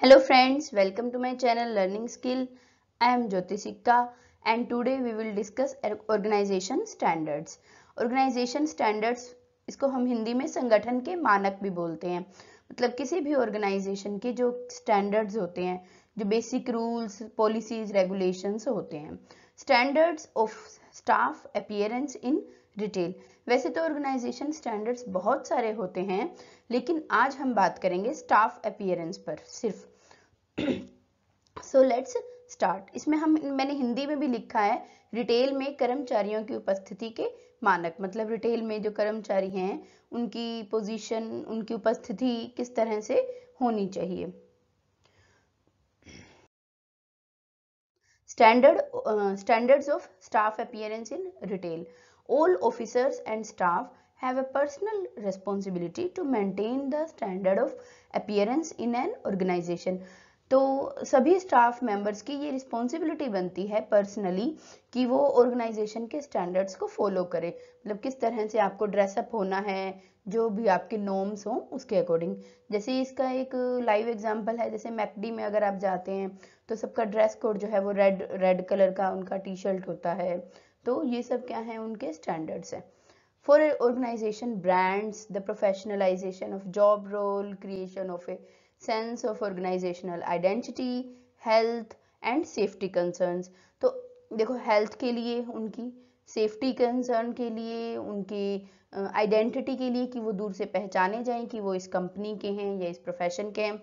Hello friends, welcome to my channel Learning Skill. I am Jyoti Sikka and today we will discuss organization standards. Organization standards इसको हम हिंदी में संगठन के मानक भी बोलते हैं. मतलब किसी भी organization के जो standards होते हैं, जो basic rules, policies, regulations होते हैं. Standards of staff appearance in detail. वैसे तो ऑर्गेनाइजेशन स्टैंडर्ड्स बहुत सारे होते हैं, लेकिन आज हम बात करेंगे स्टाफ अपीयरेंस पर सिर्फ. So let's start. इसमें मैंने हिंदी में भी लिखा है रिटेल में कर्मचारियों की उपस्थिति के मानक. मतलब रिटेल में जो कर्मचारी हैं उनकी पोजीशन, उनकी उपस्थिति किस तरह से होनी चाहिए. Standards of staff appearance in retail. All officers and staff have a personal responsibility to maintain the standard of appearance in an organization. तो सभी स्टाफ मेंबर्स की ये रिस्पॉन्सिबिलिटी बनती है पर्सनली कि वो ऑर्गेनाइजेशन के स्टैंडर्ड्स को फॉलो करें. मतलब किस तरह से आपको ड्रेसअप होना है, जो भी आपके नॉर्म्स हों उसके अकॉर्डिंग. जैसे इसका एक लाइव एग्जांपल है, जैसे मैकडी में अगर आप जाते हैं तो सबका ड्रेस कोड जो है वो रेड कलर का उनका टी शर्ट होता है. तो ये सब क्या है, उनके स्टैंडर्ड्स हैं. For organisation brands the professionalisation of job role, creation of a sense of organisational identity, health and safety concerns. तो देखो, हेल्थ के लिए उनकी, सेफ्टी कंसर्न के लिए, उनके आइडेंटिटी के लिए कि वो दूर से पहचाने जाएं कि वो इस कंपनी के हैं या इस प्रोफेशन के हैं.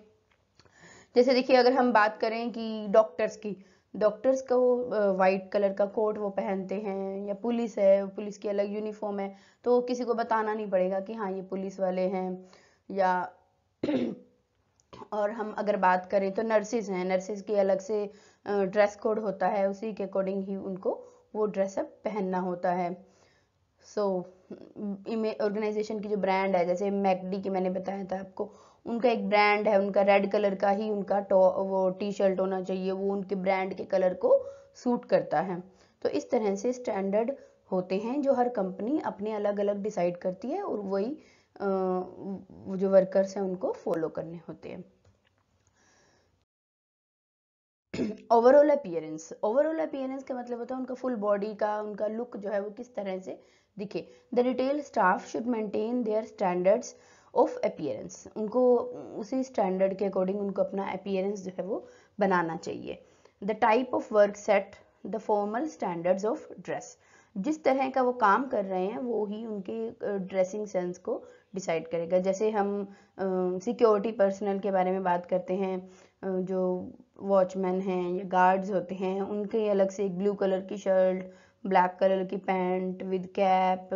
जैसे देखिए, अगर हम बात करें कि डॉक्टर्स का वो वाइट कलर का कोट वो पहनते हैं, या पुलिस है, पुलिस की अलग यूनिफॉर्म है, तो किसी को बताना नहीं पड़ेगा कि हाँ ये पुलिस वाले हैं. या और हम अगर बात करें तो नर्सेज हैं, नर्सेज की अलग से ड्रेस कोड होता है, उसी के अकॉर्डिंग ही उनको वो ड्रेसअप पहनना होता है. ऑर्गेनाइजेशन की जो ब्रांड है, जैसे मैकडी की मैंने बताया था आपको, उनका एक ब्रांड है, उनका रेड कलर का ही उनका वो टी शर्ट होना चाहिए, वो उनके ब्रांड के कलर को सूट करता है. तो इस तरह से स्टैंडर्ड होते हैं जो हर कंपनी अपने अलग अलग डिसाइड करती है और वही जो वर्कर्स हैं उनको फॉलो करने होते हैं. ओवरऑल अपीयरेंस का मतलब होता है उनका फुल बॉडी का, उनका लुक जो है वो किस तरह से दिखे. The retail staff should maintain their standards of appearance. उनको उसी स्टैंडर्ड के अकॉर्डिंग उनको अपना अपीयरेंस जो है वो बनाना चाहिए. The type of work set the formal standards of dress. जिस तरह का वो काम कर रहे हैं वो ही उनके ड्रेसिंग सेंस को डिसाइड करेगा. जैसे हम सिक्योरिटी पर्सनल के बारे में बात करते हैं, जो वॉचमैन हैं या गार्ड्स होते हैं, उनके अलग से एक ब्लू कलर की शर्ट, ब्लैक कलर की पैंट विद कैप,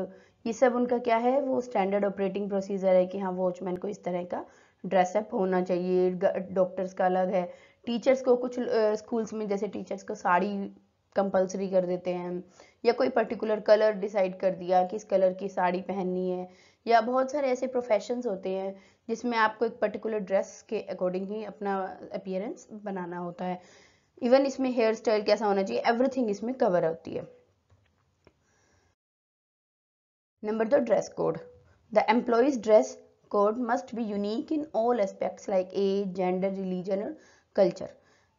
ये सब उनका क्या है, वो स्टैंडर्ड ऑपरेटिंग प्रोसीजर है कि हाँ वॉचमैन को इस तरह का ड्रेसअप होना चाहिए. डॉक्टर्स का अलग है, टीचर्स को कुछ स्कूल्स में जैसे टीचर्स को साड़ी कंपलसरी कर देते हैं, या कोई पर्टिकुलर कलर डिसाइड कर दिया किस कलर की साड़ी पहननी है, या बहुत सारे ऐसे प्रोफेशंस होते हैं जिसमें आपको एक पर्टिकुलर ड्रेस के अकॉर्डिंग ही अपना अपीयरेंस बनाना होता है. इवन इसमें हेयर स्टाइल कैसा होना चाहिए, एवरीथिंग इसमें कवर होती है. Number 2, dress code. The employees dress code must be unique in all aspects like age, gender, religion और कल्चर.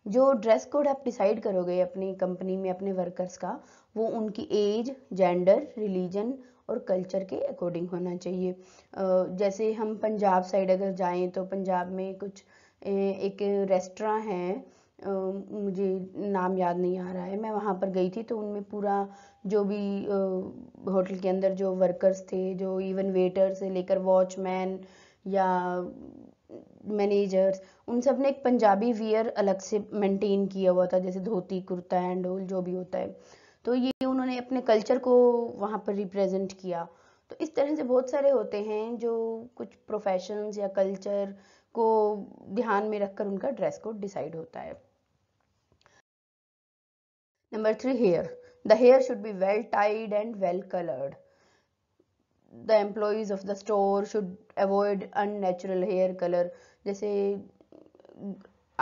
जो ड्रेस कोड आप डिसाइड करोगे अपनी कंपनी में अपने वर्कर्स का, वो उनकी एज, जेंडर, रिलीजन और कल्चर के अकॉर्डिंग होना चाहिए. जैसे हम पंजाब साइड अगर जाएं तो पंजाब में कुछ एक रेस्टोरेंट है, मुझे नाम याद नहीं आ रहा है, मैं वहाँ पर गई थी, तो उनमें पूरा जो भी होटल के अंदर जो वर्कर्स थे, जो इवन वेटर से लेकर वॉचमैन या मैनेजर्स, उन सब ने एक पंजाबी वियर अलग से मेंटेन किया हुआ था, जैसे धोती, कुर्ता एंड ऑल जो भी होता है. तो ये उन्होंने अपने कल्चर को वहाँ पर रिप्रेजेंट किया. तो इस तरह से बहुत सारे होते हैं जो कुछ प्रोफेशंस या कल्चर को ध्यान में रखकर उनका ड्रेस कोड डिसाइड होता है. Number 3, hair. The hair should be well tied and well coloured. The employees of the store should avoid unnatural hair color. जैसे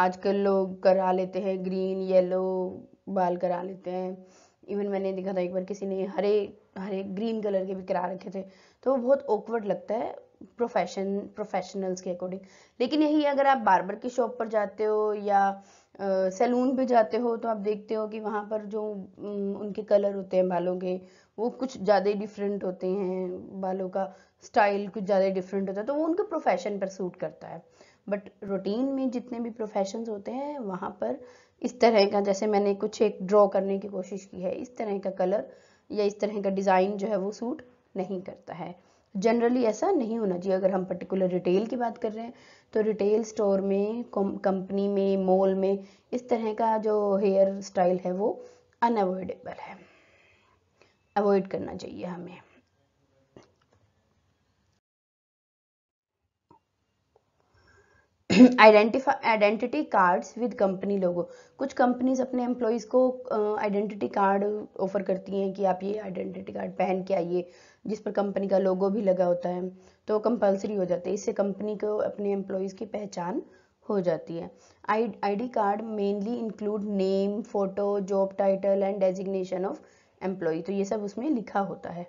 आजकल लोग करा लेते हैं ग्रीन, येलो बाल करा लेते हैं. इवन मैंने देखा था एक बार किसी ने हरे ग्रीन कलर के भी करा रखे थे, तो वो बहुत ऑकवर्ड लगता है प्रोफेशनल्स के अकॉर्डिंग। लेकिन यही अगर आप बार्बर की शॉप पर जाते हो या सैलून पे जाते हो तो आप देखते हो कि वहाँ पर जो उनके कलर होते हैं बालों के वो कुछ ज़्यादा डिफरेंट होते हैं, बालों का स्टाइल कुछ ज़्यादा डिफरेंट होता है, तो वो उनके प्रोफेशन पर सूट करता है। बट रूटीन में जितने भी प्रोफेशंस होते हैं वहाँ पर इस तरह का, जैसे मैंने कुछ एक ड्रॉ करने की कोशिश की है, इस तरह का कलर या इस तरह का डिज़ाइन जो है वो सूट नहीं करता है। जनरली ऐसा नहीं होना चाहिए। अगर हम पर्टिकुलर रिटेल की बात कर रहे हैं तो रिटेल स्टोर में, कंपनी में, मॉल में इस तरह का जो हेयर स्टाइल है वो अनअवॉइडेबल है, अवॉइड करना चाहिए हमें। Identity cards with company logo. कुछ कंपनीज अपने एम्प्लॉयज़ को आइडेंटिटी कार्ड ऑफर करती हैं कि आप ये आइडेंटिटी कार्ड पहन के आइए जिस पर कंपनी का लोगो भी लगा होता है, तो कंपलसरी हो जाता है। इससे कंपनी को अपने एम्प्लॉयज़ की पहचान हो जाती है। ID card mainly include name, photo, job title and designation of employ, तो ये सब उसमें लिखा होता है।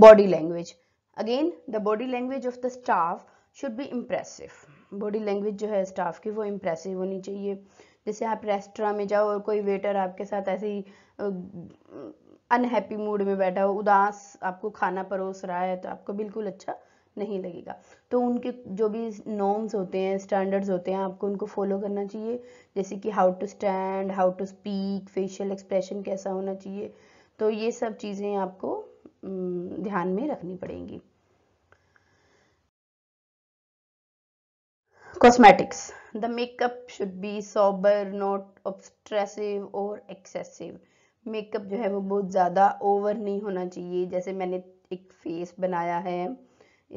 Body language, again the body language of the staff should be impressive. Body language जो है स्टाफ की वो इम्प्रेसिव होनी चाहिए। जैसे आप रेस्टोरेंट में जाओ और कोई वेटर आपके साथ ऐसे ही अनहैप्पी मूड में बैठा हो, उदास आपको खाना परोस रहा है, तो आपको बिल्कुल अच्छा नहीं लगेगा। तो उनके जो भी नॉर्म्स होते हैं, स्टैंडर्ड्स होते हैं, आपको उनको फॉलो करना चाहिए, जैसे कि how to stand, how to speak, facial expression कैसा होना चाहिए, तो ये सब चीज़ें आपको ध्यान में रखनी पड़ेंगी। Cosmetics, the makeup should be sober, not obtrusive और एक्सेसिव। मेकअप जो है वो बहुत ज़्यादा ओवर नहीं होना चाहिए। जैसे मैंने एक फेस बनाया है,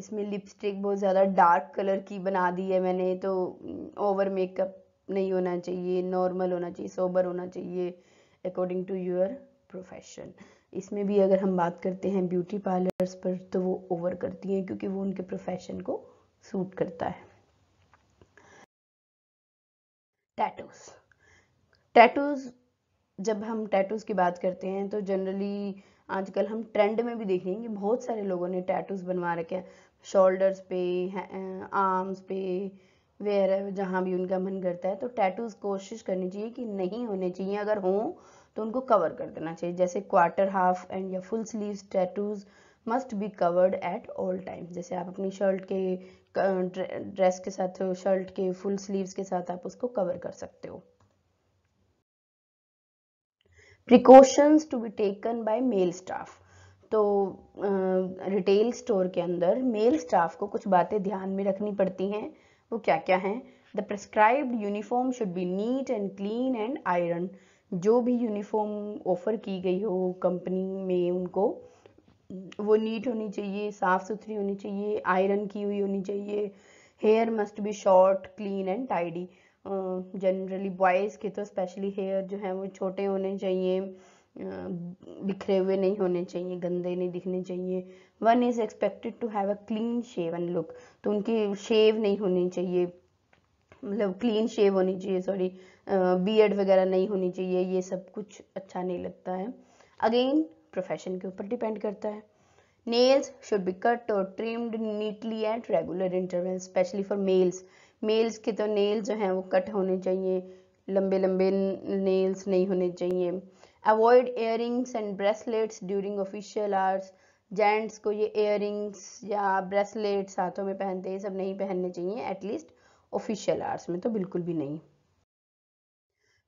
इसमें लिपस्टिक बहुत ज़्यादा डार्क कलर की बना दी है मैंने, तो ओवर मेकअप नहीं होना चाहिए, नॉर्मल होना चाहिए, सोबर होना चाहिए अकॉर्डिंग टू योर प्रोफेशन। इसमें भी अगर हम बात करते हैं ब्यूटी पार्लर्स पर, तो वो ओवर करती हैं क्योंकि वो उनके प्रोफेशन को सूट करता है। टैटूज, जब हम टैटूज की बात करते हैं तो जनरली आजकल हम ट्रेंड में भी देख रहे हैं कि बहुत सारे लोगों ने टैटूज बनवा रखे हैं, शोल्डर्स पे, आर्म्स पे, वेयर जहाँ भी उनका मन करता है। तो टैटूज कोशिश करनी चाहिए कि नहीं होने चाहिए, अगर हों तो उनको कवर कर देना चाहिए। जैसे क्वार्टर, हाफ एंड या full sleeves tattoos must be covered at all time. जैसे आप अपनी शर्ट के, ड्रेस के साथ, शर्ट के फुल स्लीव्स के साथ आप उसको कवर कर सकते हो। Precautions to be taken by male staff. तो रिटेल स्टोर के अंदर मेल स्टाफ को कुछ बातें ध्यान में रखनी पड़ती हैं। वो क्या क्या हैं? The prescribed uniform should be neat and clean and iron. जो भी यूनिफॉर्म ऑफर की गई हो कंपनी में, उनको वो नीट होनी चाहिए, साफ़ सुथरी होनी चाहिए, आयरन की हुई होनी चाहिए। Hair must be short, clean and tidy. Generally boys के तो स्पेशली हेयर जो है वो छोटे होने चाहिए, बिखरे हुए नहीं होने चाहिए, गंदे नहीं दिखने चाहिए। One is expected to have a clean shaven look, तो उनकी शेव नहीं होनी चाहिए, मतलब क्लीन शेव होनी चाहिए, सॉरी, बीयर्ड वगैरह नहीं होनी चाहिए, ये सब कुछ अच्छा नहीं लगता है। अगेन प्रोफेशन के ऊपर डिपेंड करता है। नेल्स शुड बी कट और trimmed neatly at regular intervals, specially for males. Males के तो नेल्स जो हैं वो कट होने चाहिए, लंबे लंबे नेल्स नहीं होने चाहिए। Avoid earrings and bracelets during official hours. Gents को ये इयररिंग्स या ब्रेसलेट्स हाथों में पहनते हैं, ये सब नहीं पहनने चाहिए, एटलीस्ट ऑफिशियल आवर्स में तो बिल्कुल भी नहीं।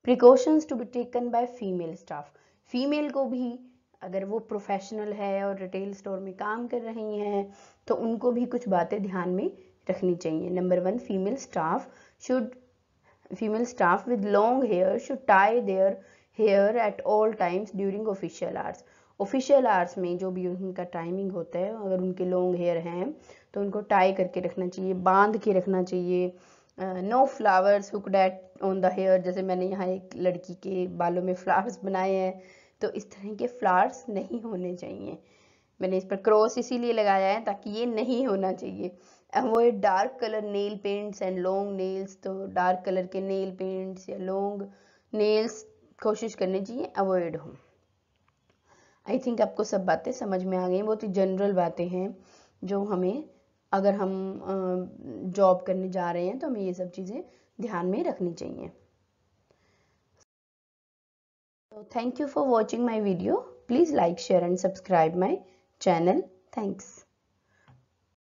Precautions to be taken by female staff. Female को भी, अगर वो प्रोफेशनल है और रिटेल स्टोर में काम कर रही हैं, तो उनको भी कुछ बातें ध्यान में रखनी चाहिए। Number one, female staff with long hair should tie their hair at all times during official hours. Official hours में जो भी उनका टाइमिंग होता है, अगर उनके लॉन्ग हेयर हैं तो उनको टाई करके रखना चाहिए, बांध के रखना चाहिए। No flowers hooked at on the hair. जैसे मैंने यहाँ एक लड़की के बालों में फ्लावर्स बनाए हैं, तो इस तरह के फ्लावर्स नहीं होने चाहिए। मैंने इस पर क्रॉस इसीलिए लगाया है ताकि ये नहीं होना चाहिए। Avoid dark colour nail paints and long nails, तो डार्क कलर के नेल पेंट्स या लॉन्ग नेल्स कोशिश करनी चाहिए अवॉइड हो। आई थिंक आपको सब बातें समझ में आ गई। बहुत ही जनरल बातें हैं जो हमें, अगर हम जॉब करने जा रहे हैं तो हमें ये सब चीज़ें ध्यान में रखनी चाहिए। Thank you for watching my video. Please like, share and subscribe my channel. Thanks.